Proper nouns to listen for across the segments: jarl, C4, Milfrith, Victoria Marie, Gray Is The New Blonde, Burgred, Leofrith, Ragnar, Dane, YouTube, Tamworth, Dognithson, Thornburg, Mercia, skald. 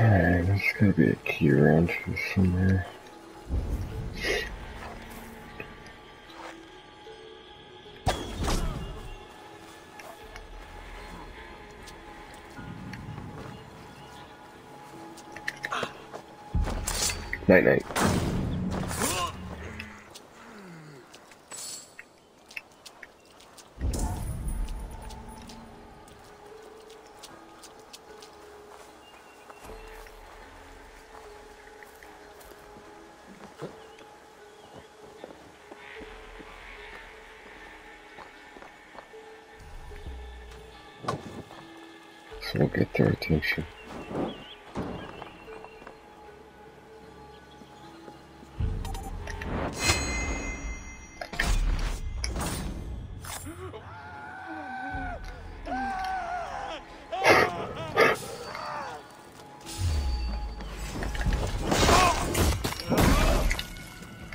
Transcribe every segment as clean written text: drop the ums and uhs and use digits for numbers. There's gotta be a key around here somewhere. Night night. So we'll get their attention.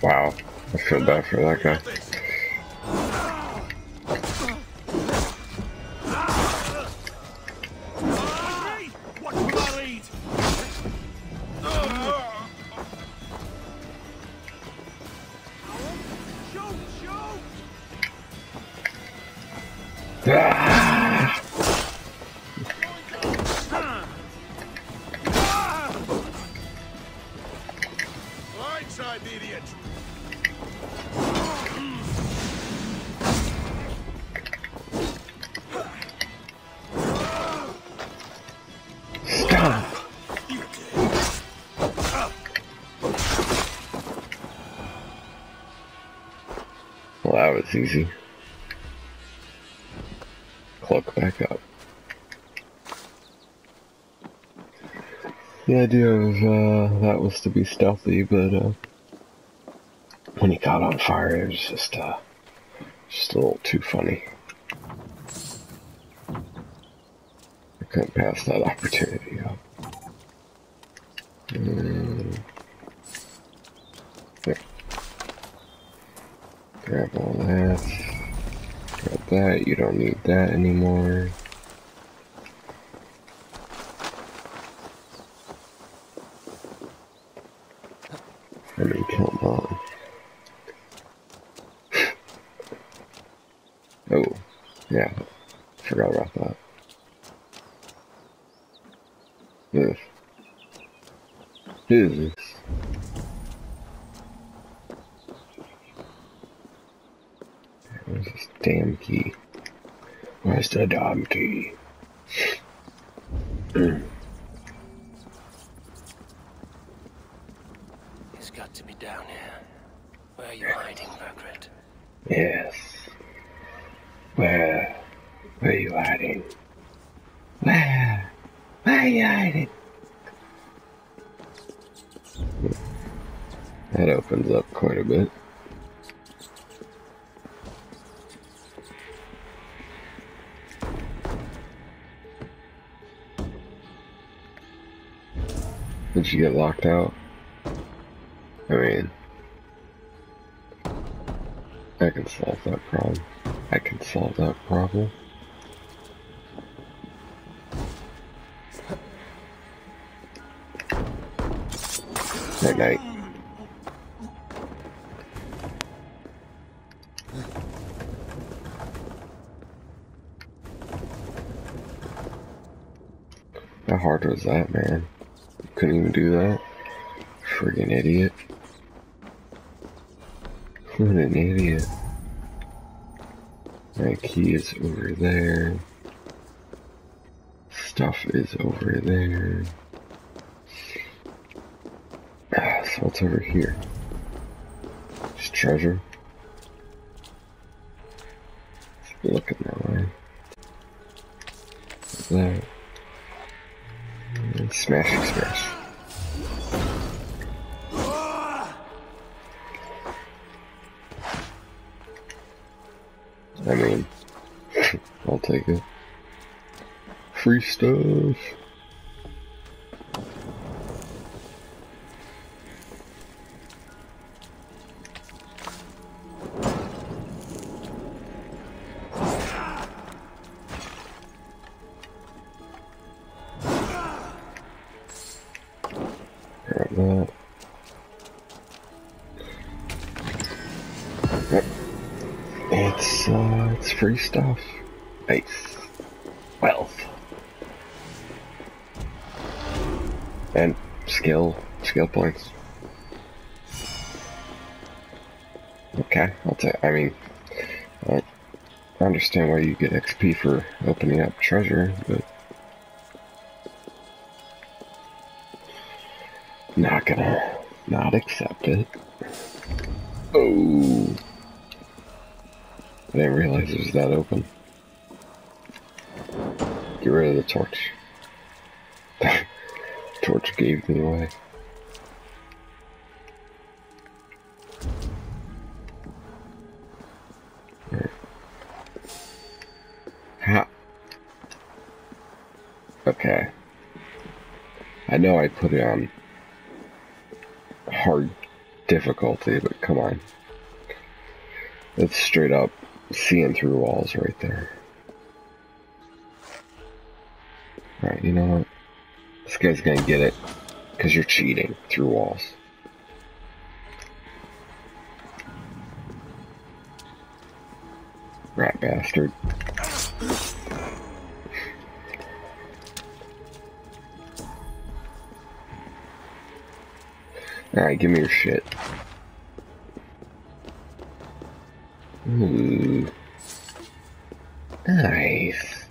Wow, I feel bad for that guy. Well, that was easy. Clock back up. The idea of that was to be stealthy, but when he caught on fire, it was just a little too funny. I couldn't pass that opportunity up. Grab all that. Grab that. You don't need that anymore. I mean, come on. Oh, yeah. Forgot about that. This. Who is this? Where's this damn key? Where's the damn key? It's got to be down here. Where are you hiding, Burgred? Yes. Where are you hiding? Where are you hiding? That opens up quite a bit. Did you get locked out? I mean, I can solve that problem. I can solve that problem. Night night. How hard was that, man? Couldn't even do that. Friggin' idiot. What an idiot. My key is over there. Stuff is over there. Ah, so what's over here? Just treasure. Let's be looking that way. What's that? Smash, smash. I mean, I'll take it. Free stuff. It's free stuff. Nice. Wealth. And skill. Skill points. Okay, I'll take, I mean, I understand why you get XP for opening up treasure, but not gonna not accept it. Oh, I didn't realize it was that open. Get rid of the torch. Torch gave me away. Right. Ha! Okay. I know I put it on hard difficulty, but come on. It's straight up. Seeing through walls right there. Alright, you know what? This guy's gonna get it because you're cheating through walls. Rat bastard. Alright, give me your shit. Ooh. Nice.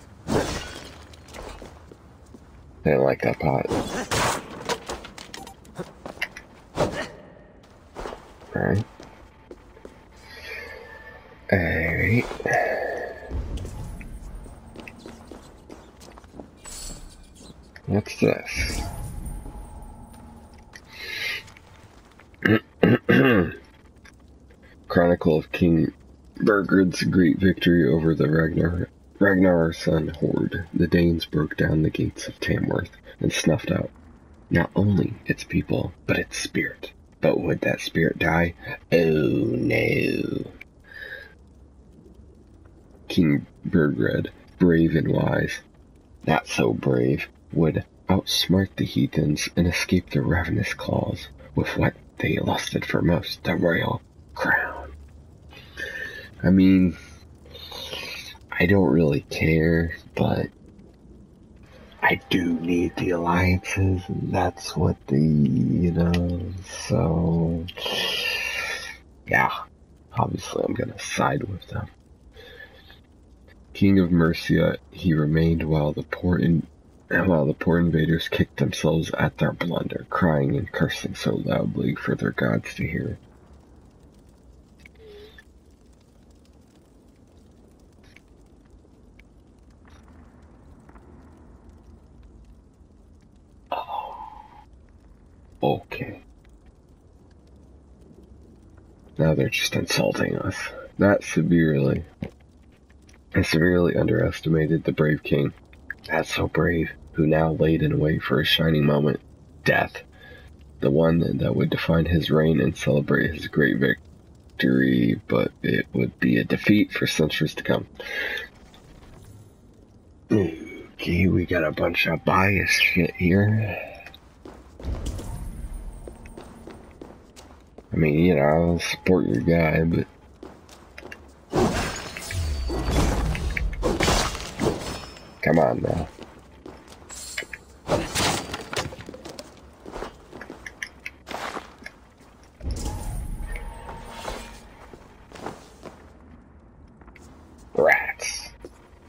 I like that pot. Alright. Alright. What's this? Chronicle of King Burgred's great victory over the Ragnar's son horde. The Danes broke down the gates of Tamworth and snuffed out not only its people, but its spirit. But would that spirit die? Oh no. King Burgred, brave and wise, not so brave, would outsmart the heathens and escape the ravenous claws with what they lusted for most, the royal crown. I mean, I don't really care, but I do need the alliances, and that's what the, you know, so, yeah, obviously I'm gonna side with them. King of Mercia, he remained while the poor invaders kicked themselves at their blunder, crying and cursing so loudly for their gods to hear. Okay. Now they're just insulting us. That severely. I severely underestimated the brave king. That's so brave, who now laid in wait for a shining moment. Death. The one that would define his reign and celebrate his great victory, but it would be a defeat for centuries to come. Okay, we got a bunch of bias shit here. I mean, you know, I'll support your guy, but... Come on, now. Rats.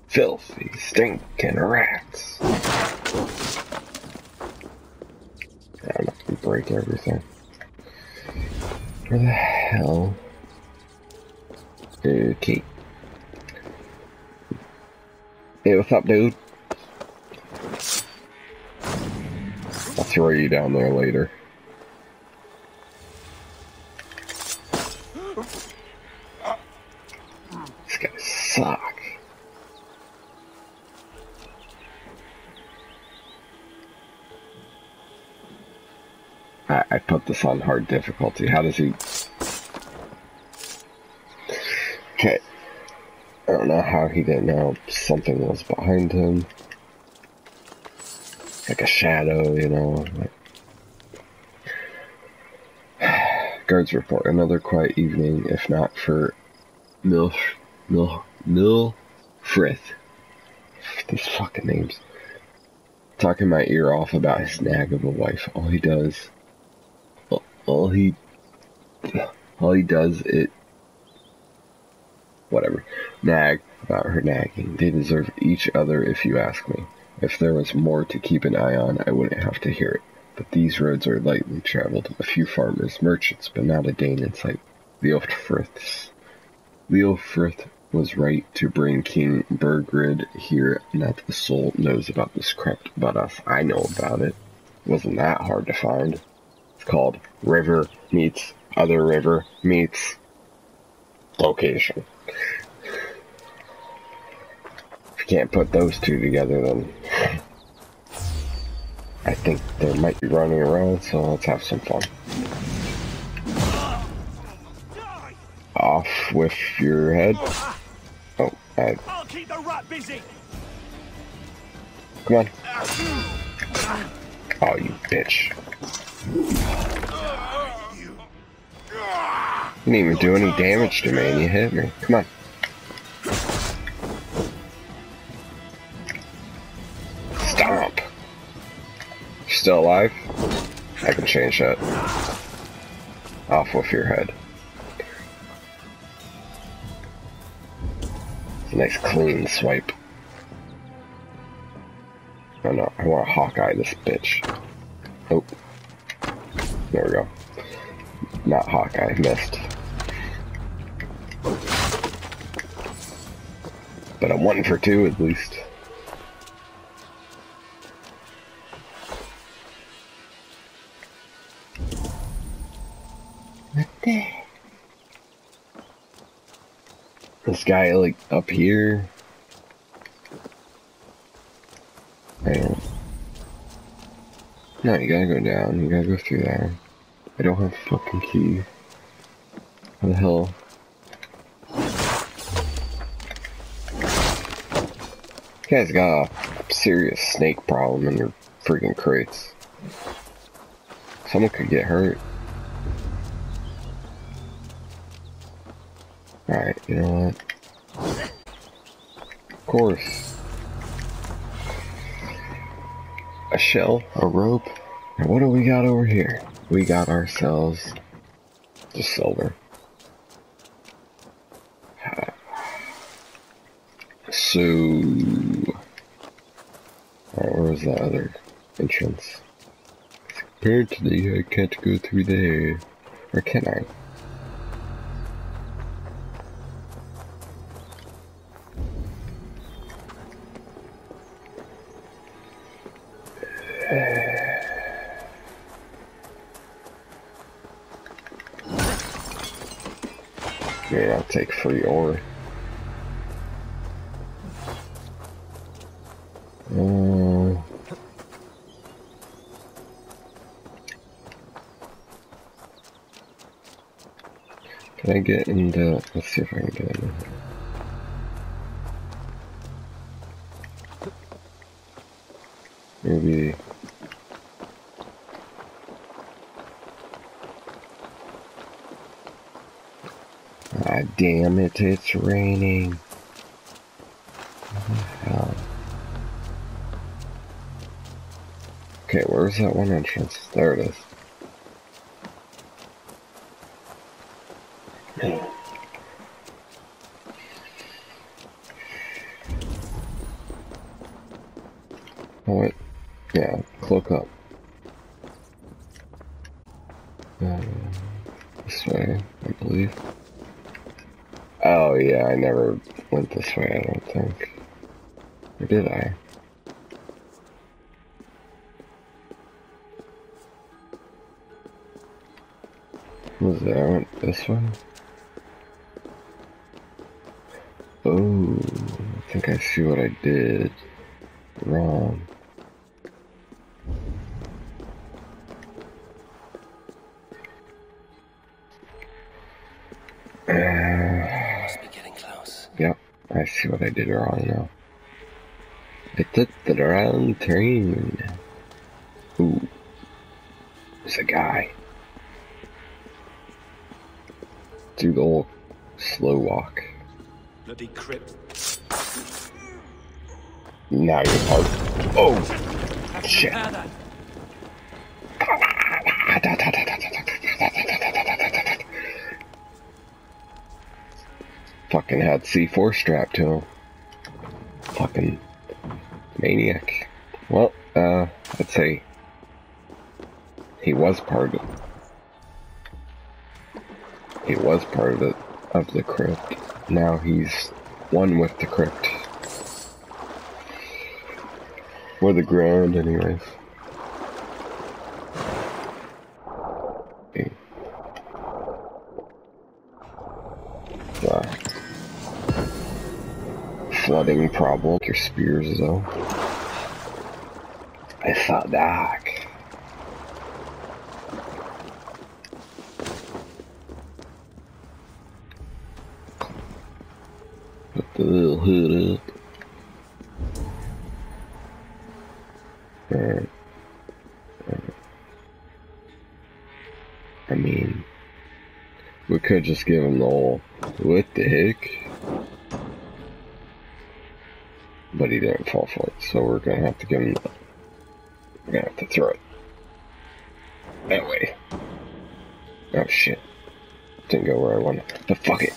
Filthy, stinking rats. I'm not gonna break everything. Where the hell? Okay. Hey, what's up, dude? I'll throw you down there later. This guy sucks. I put this on hard difficulty. How does he... Okay. I don't know how he didn't know something was behind him. Like a shadow, you know. Guards report. Another quiet evening, if not for Milfrith. These fucking names. Talking my ear off about his nag of a wife. Whatever. Nag about her nagging. They deserve each other, if you ask me. If there was more to keep an eye on, I wouldn't have to hear it. But these roads are lightly traveled. A few farmers, merchants, but not a Dane in sight. Leofrith was right to bring King Burgred here. Not a soul knows about this crap but us. I know about it. Wasn't that hard to find. It's called River Meets Other River Meets Location. If you can't put those two together, then I think they might be running around, so let's have some fun. Off with your head. Oh, I'll keep the rat busy. Come on. Oh, you bitch. You didn't even do any damage to me and you hit me. Come on. Stomp. Still alive? I can change that. Off with your head. Nice clean swipe. Oh no, I want to Hawkeye this bitch. Oh. There we go. Not Hawkeye, missed. But I'm 1 for 2 at least. What the? This guy, like, up here. Damn. No, you gotta go down. You gotta go through there. I don't have a fucking key. How the hell? You guys got a serious snake problem in your freaking crates. Someone could get hurt. Alright, you know what? Of course. A shell, a rope. And what do we got over here? We got ourselves the silver. So... Alright, where was that other entrance? Apparently I can't go through there. Or can I? Yeah, I'll take free ore. Can I get into... Let's see if I can get in here. Maybe... Damn it, it's raining. What the hell? Okay, where's that one entrance? There it is. Oh, wait. Yeah, cloak up. This way, I believe. Oh yeah, I never went this way, I don't think. Or did I? What was it? I went this way? Oh, I think I see what I did wrong. I see what I did wrong now. I took the wrong train. Ooh. There's a guy. Do the old slow walk. Bloody crypt. Now you're part. Oh! Shit. Fucking had C4 strapped to him. Fucking maniac. Well, I'd say he was part of it. He was part of it, of the crypt. Now he's one with the crypt. Or the ground, anyways. Okay. Flooding problem. Your spears, though. It's not dark. Put the little hood up. Alright. I mean, we could just give him the whole, what the heck? But he didn't fall for it, so we're gonna have to give him. We're gonna have to throw it that way. Oh shit! Didn't go where I wanted. But fuck it.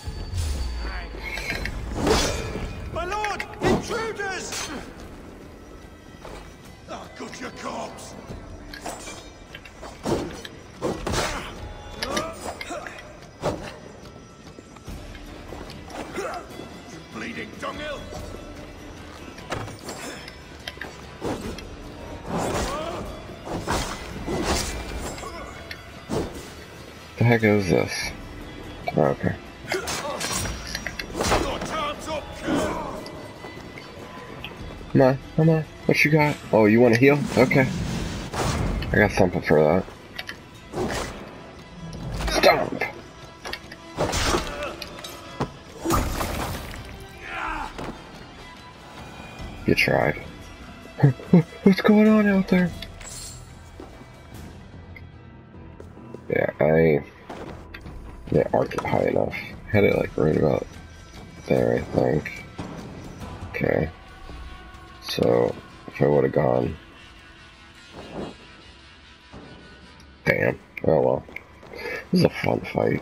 My lord, intruders! Oh, cook your corpse. You bleeding dunghill! The heck is this? Oh, okay. Come on, come on. What you got? Oh, you want to heal? Okay. I got something for that. Stomp! You tried. What's going on out there? Yeah, I didn't arc it high enough. Had it like right about there, I think. Okay. So if I would have gone, damn. Oh well. This is a fun fight.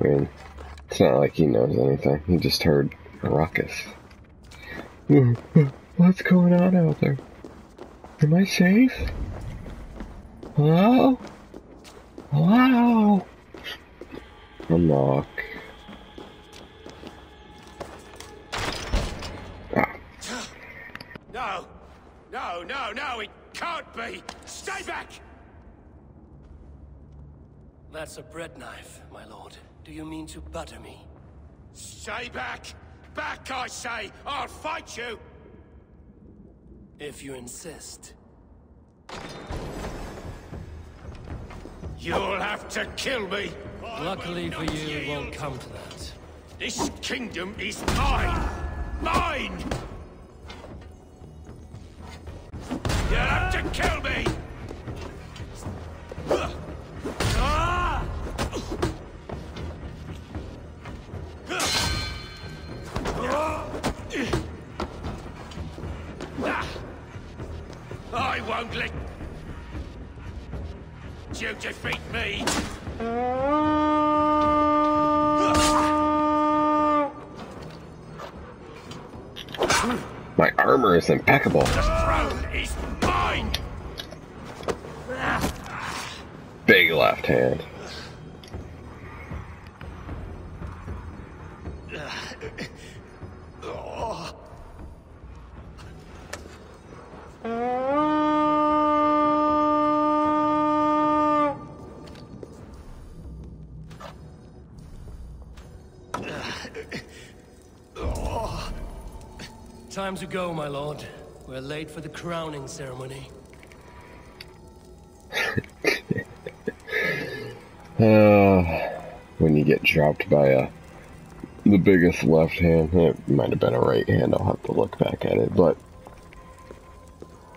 I mean, it's not like he knows anything. He just heard a ruckus. What's going on out there? Am I safe? Hello? Hello? Unlock. Ah. No! No, no, no, it can't be! Stay back! That's a bread knife, my lord. Do you mean to butter me? Stay back! Back, I say! I'll fight you! If you insist. You'll have to kill me! Luckily for you, it won't come to that. This kingdom is mine! Mine! You'll have to kill me! I won't let you defeat me! My armor is impeccable. The throne is mine! Big left hand. Time to go, my lord. We're late for the crowning ceremony. When you get dropped by a the biggest left hand. It might have been a right hand. I'll have to look back at it, but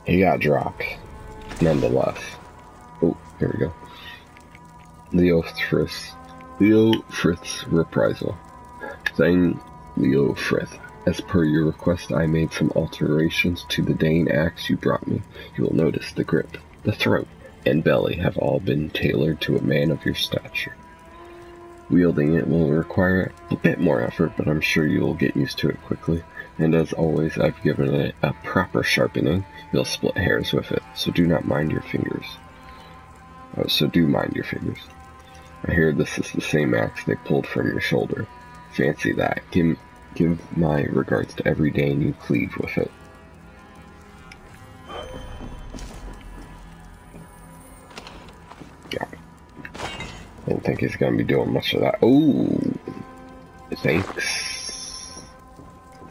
he got dropped nonetheless. Oh, here we go. Leofrith's reprisal. Dane Leofrith, as per your request, I made some alterations to the Dane axe you brought me. You will notice the grip, the throat, and belly have all been tailored to a man of your stature. Wielding it will require a bit more effort, but I'm sure you'll get used to it quickly. And as always, I've given it a proper sharpening. You'll split hairs with it, so do not mind your fingers. Oh, so do mind your fingers. I hear this is the same axe they pulled from your shoulder. Fancy that. Give my regards to every Dane you cleave with it. Yeah. I didn't think he's going to be doing much of that. Oh! Thanks.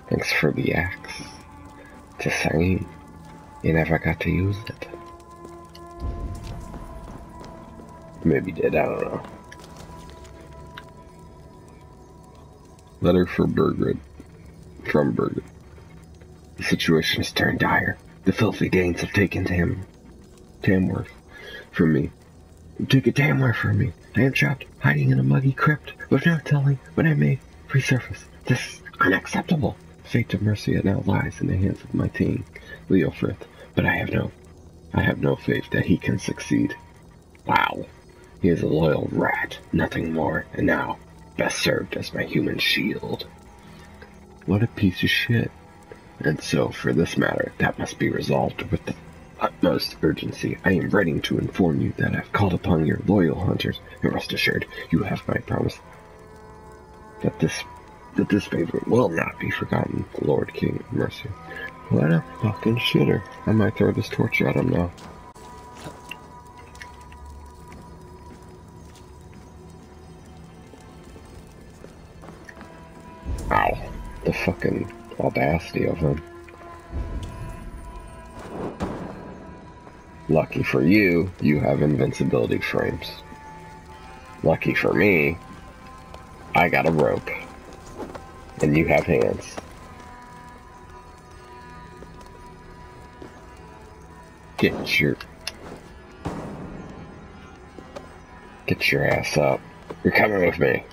Thanks for the axe. It's a shame you never got to use it. Maybe did, I don't know. Letter for Burgred. From Burgred. The situation has turned dire. The filthy Danes have taken Tamworth from me. Take a Tamworth from me. I am trapped, hiding in a muggy crypt, but not telling when I may resurface. This is unacceptable. The fate of Mercia now lies in the hands of my king, Leofrith, but I have no faith that he can succeed. Wow. He is a loyal rat, nothing more, and now, best served as my human shield. What a piece of shit. And so, for this matter, that must be resolved with the utmost urgency. I am ready to inform you that I have called upon your loyal hunters, and rest assured, you have my promise that this favor will not be forgotten, Lord King Mercia. What a fucking shitter. I might throw this torch at him now. Ow. The fucking audacity of him. Lucky for you, you have invincibility frames. Lucky for me, I got a rope. And you have hands. Get your ass up. You're coming with me.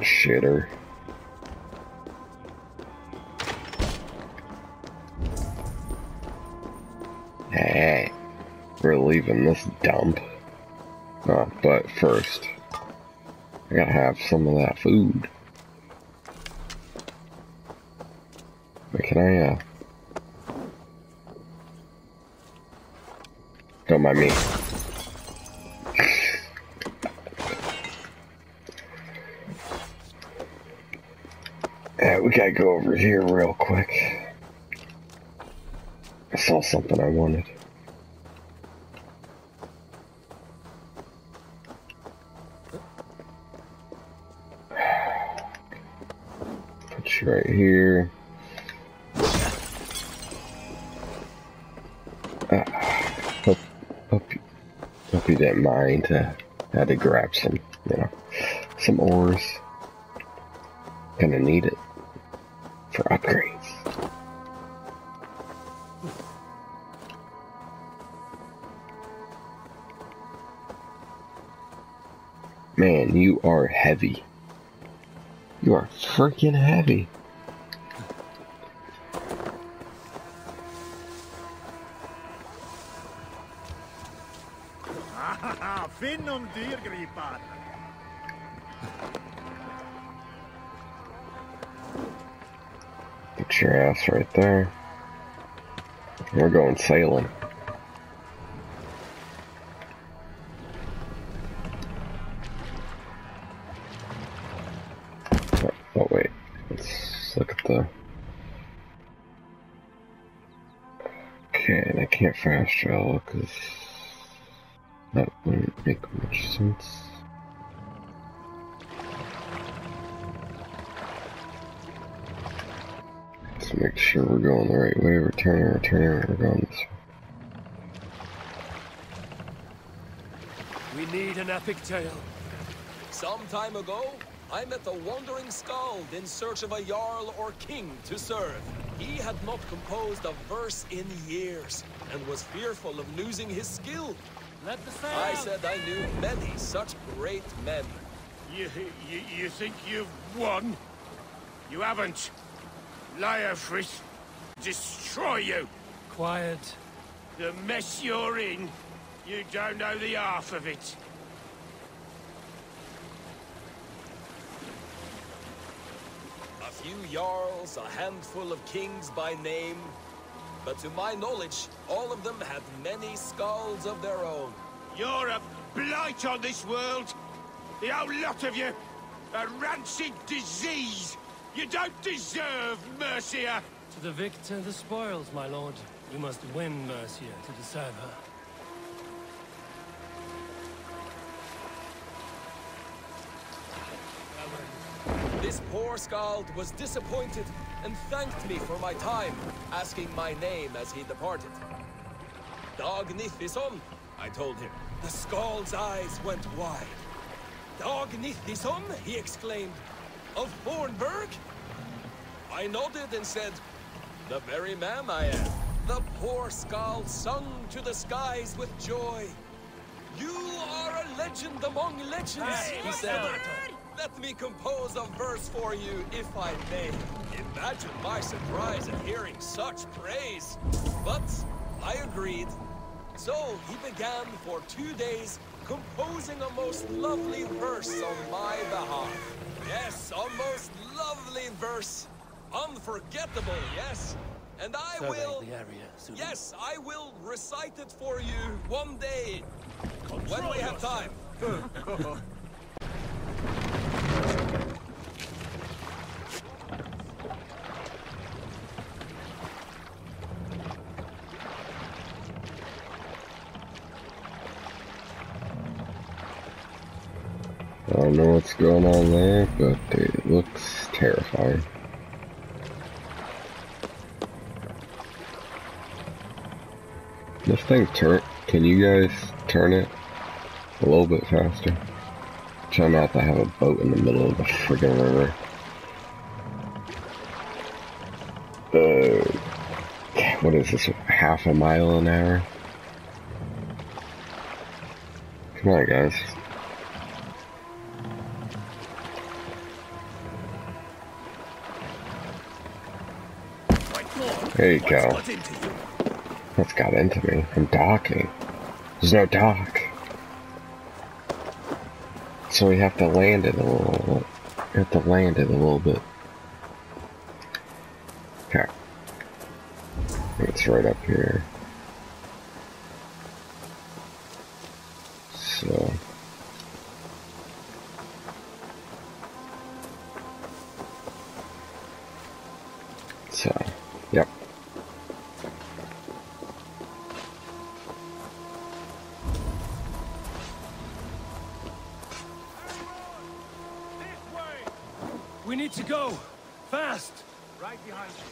Shitter. Hey, we're leaving this dump. But first, I gotta have some of that food. But can I, don't mind me. We gotta go over here real quick. I saw something I wanted. Put you right here. Hope you didn't mind. I had to grab some, some ores. Gonna need it. For upgrades. Man, you are heavy. You are freaking heavy. Your ass right there. We're going sailing. Oh wait, let's look at the... Okay, and I can't fast travel because that wouldn't make much sense. Make sure we're going the right way. We're turning, we're going this way. need an epic tale. Some time ago, I met a wandering skald in search of a jarl or king to serve. He had not composed a verse in years, and was fearful of losing his skill. I said I knew many such great men. You think you've won? You haven't. Leofrith, destroy you! Quiet. The mess you're in, you don't know the half of it. A few jarls, a handful of kings by name, but to my knowledge, all of them had many skalds of their own. You're a blight on this world! The whole lot of you! A rancid disease! You don't deserve Mercia! To the victor, the spoils, my lord. You must win Mercia to deserve her. This poor skald was disappointed and thanked me for my time, asking my name as he departed. Dognithson, I told him. The skald's eyes went wide. Dognithson, he exclaimed. Of Thornburg? I nodded and said, the very man I am. The poor skald sung to the skies with joy. You are a legend among legends, he said. Let me compose a verse for you, if I may. Imagine my surprise at hearing such praise. But I agreed. So he began for 2 days composing a most lovely verse on my behalf. Yes, a most lovely verse. Unforgettable, yes. And I will... Yes, I will recite it for you one day. When we have time. I don't know what's going on there, but it looks terrifying. This thing turn. Can you guys turn it a little bit faster? Try not to have a boat in the middle of the friggin' river. What is this? Half a mile an hour? Come on, guys. There you go. What's got into me? I'm docking. There's no dock. So we have to land it a little bit. We have to land it a little bit. Okay. It's right up here. So... yep. We need to go! Fast! Right behind you.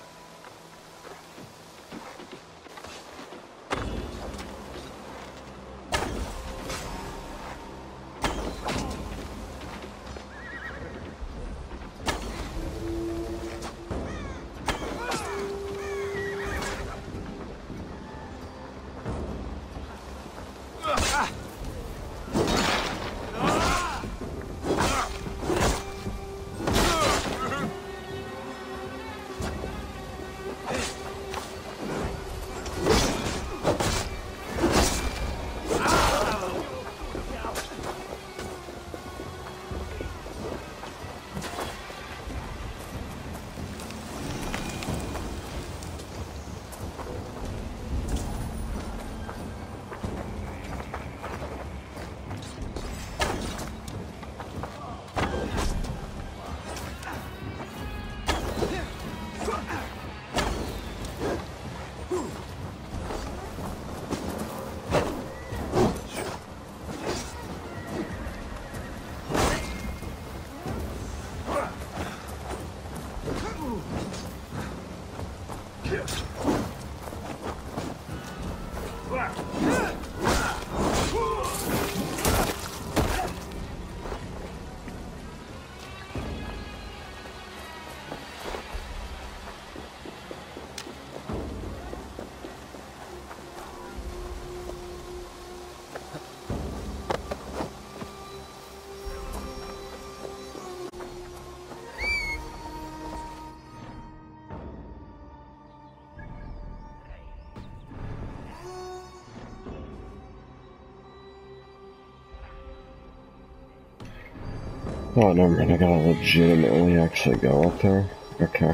Oh, never mind, I gotta legitimately actually go up there. Okay.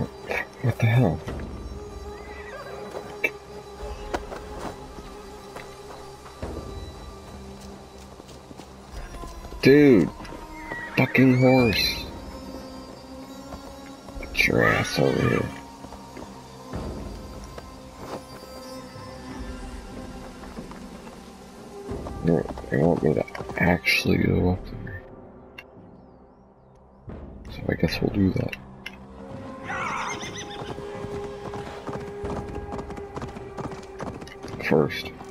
What the hell? Dude! Fucking horse! Get your ass over here. No, they want me to actually go up there. So I guess we'll do that. First.